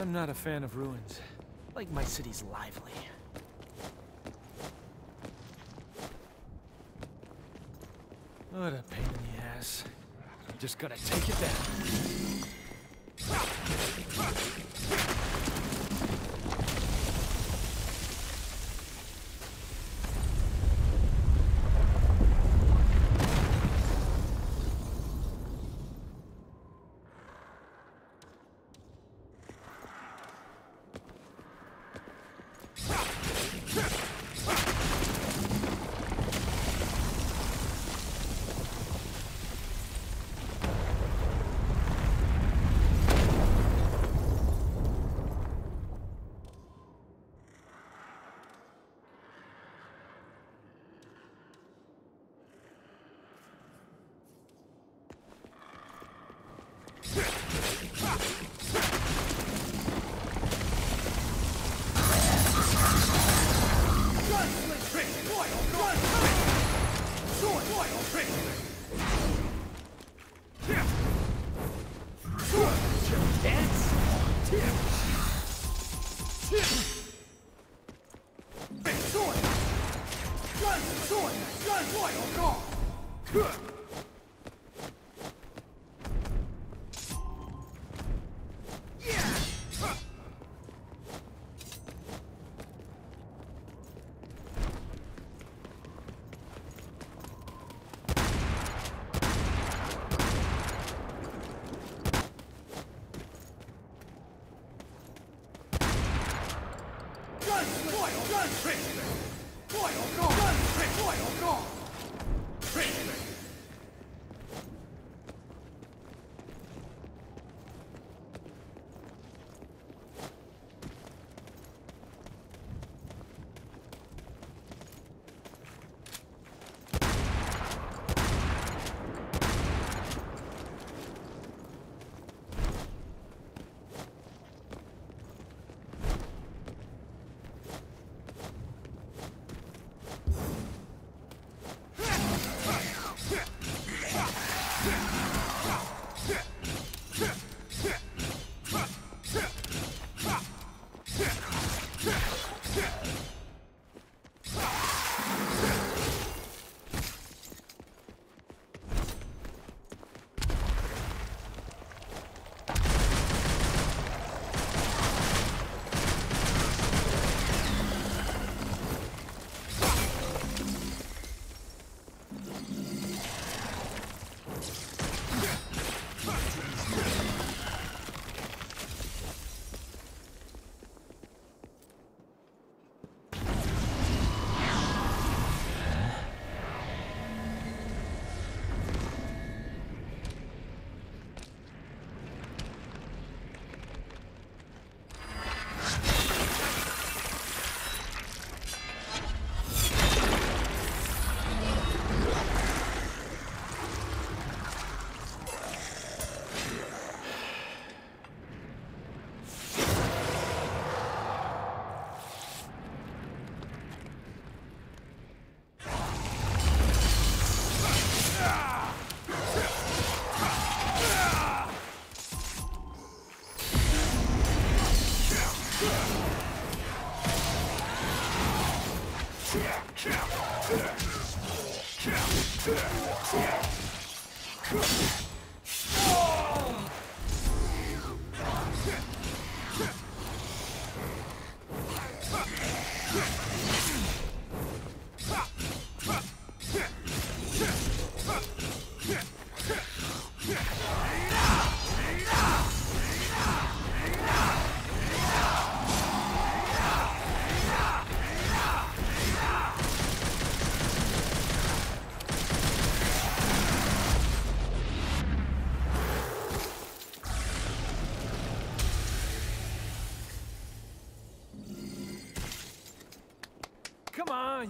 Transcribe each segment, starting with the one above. I'm not a fan of ruins. Like my city's lively. What a pain in the ass. You just gotta take it down.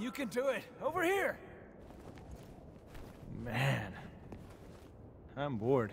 You can do it. Over here. Man, I'm bored.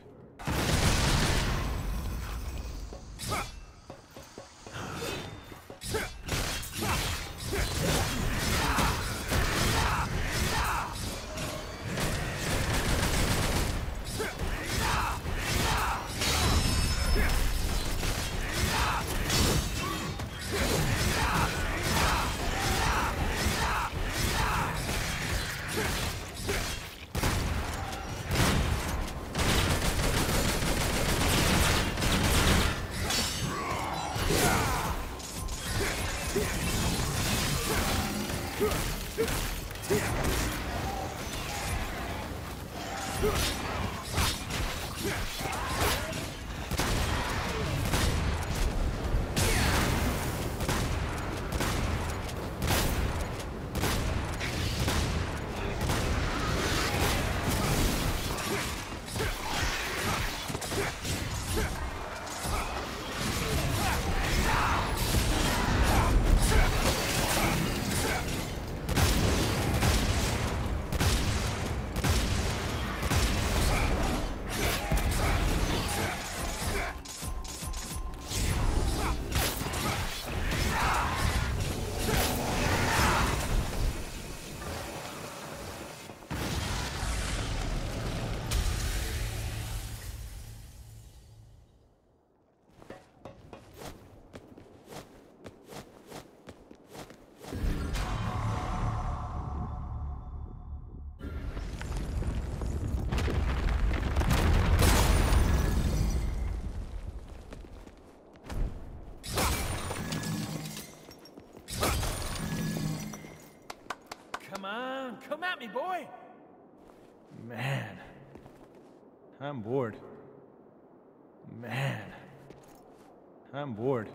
Come on, come at me, boy! Man, I'm bored. Man, I'm bored.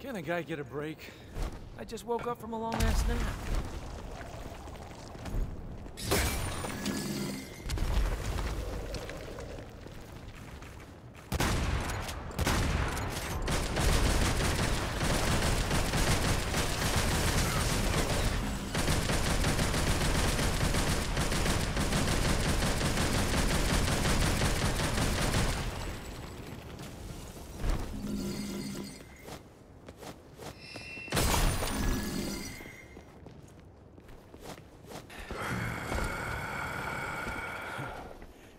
Can a guy get a break? I just woke up from a long-ass nap.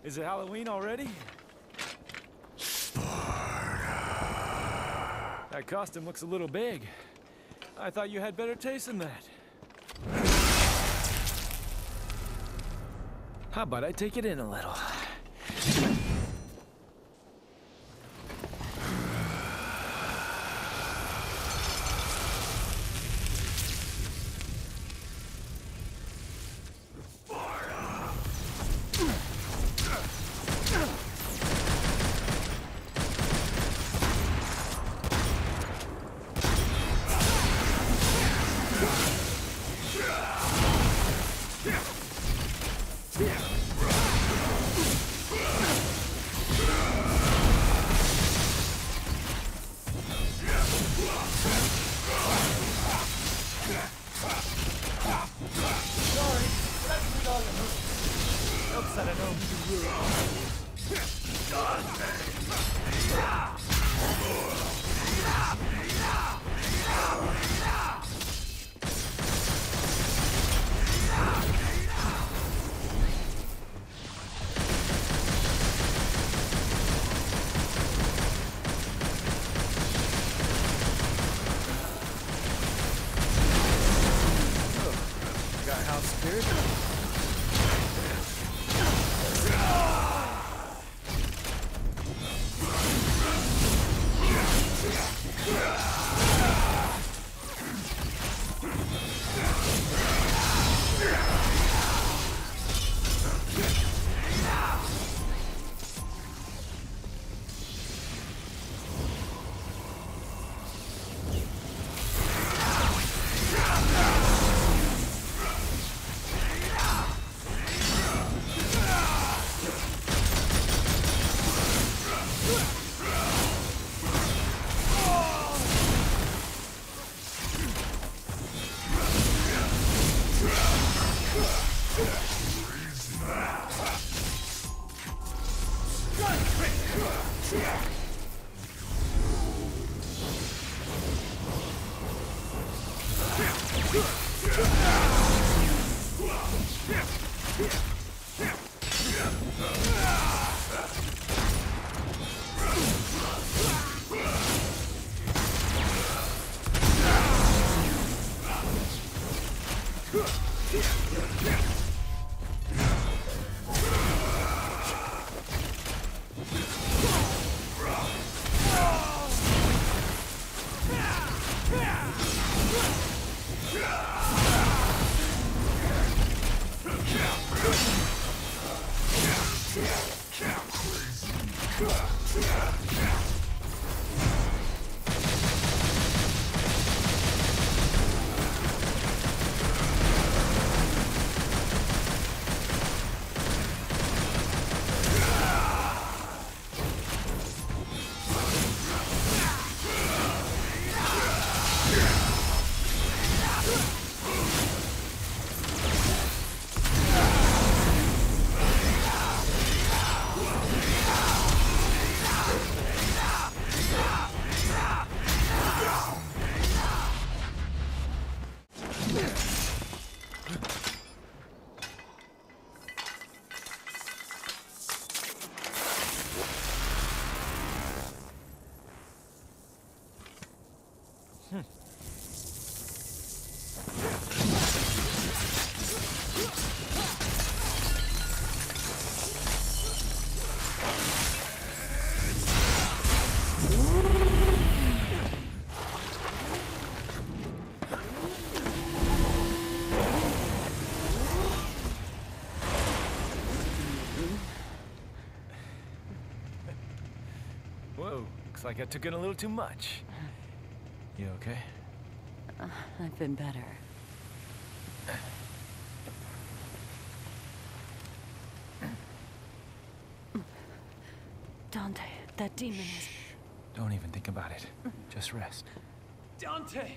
Is it Halloween already? Sparta. That costume looks a little big. I thought you had better taste than that. How about I take it in a little? Looks like I took in a little too much. You okay? I've been better. Dante, that demon is... Shh. Don't even think about it. Just rest. Dante!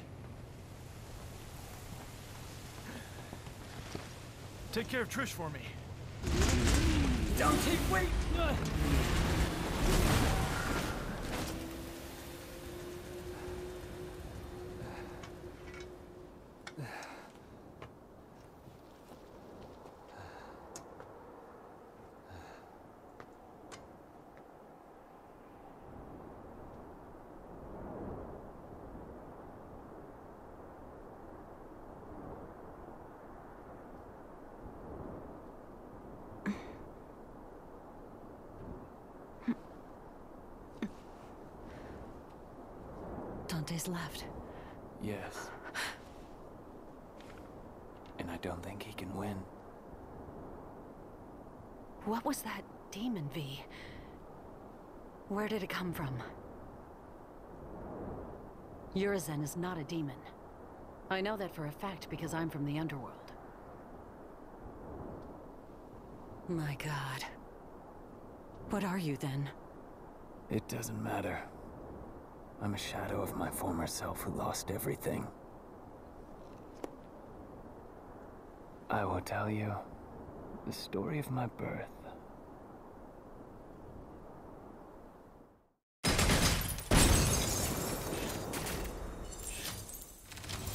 Take care of Trish for me. Dante, wait! Dante's left. Yes. And I don't think he can win. What was that demon, V? Where did it come from? Euryzen is not a demon. I know that for a fact because I'm from the underworld. My God. What are you then? It doesn't matter. I'm a shadow of my former self who lost everything. I will tell you the story of my birth.